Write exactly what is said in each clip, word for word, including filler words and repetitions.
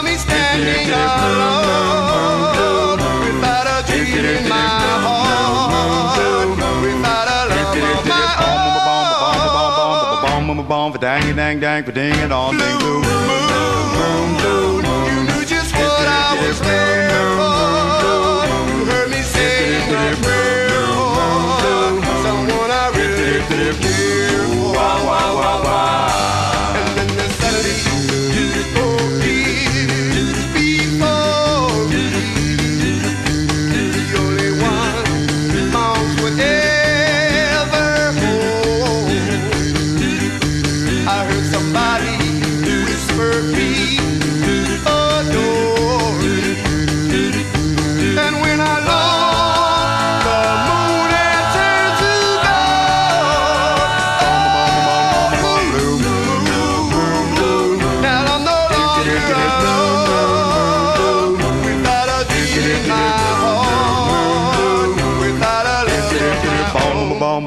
me standing alone without a dream in my heart. For dang dang dang for ding and all ding blue moon blue. You knew just what I was there for. You heard me say my prayer for someone I really care for. And then the Saturday before before the only one moms would ever hold. I heard somebody whisper me, adore. And when I look, the moon had turned to gold. Oh, blue moon. Now I'm no longer alone. Without a dream in my heart, without a love in my own. Bomb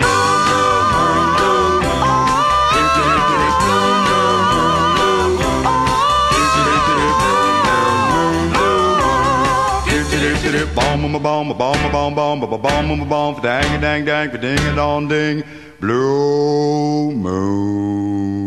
Bomb bomb bomb bomb bomb bomb bomb for dang dang dang for ding a dong ding blue moon.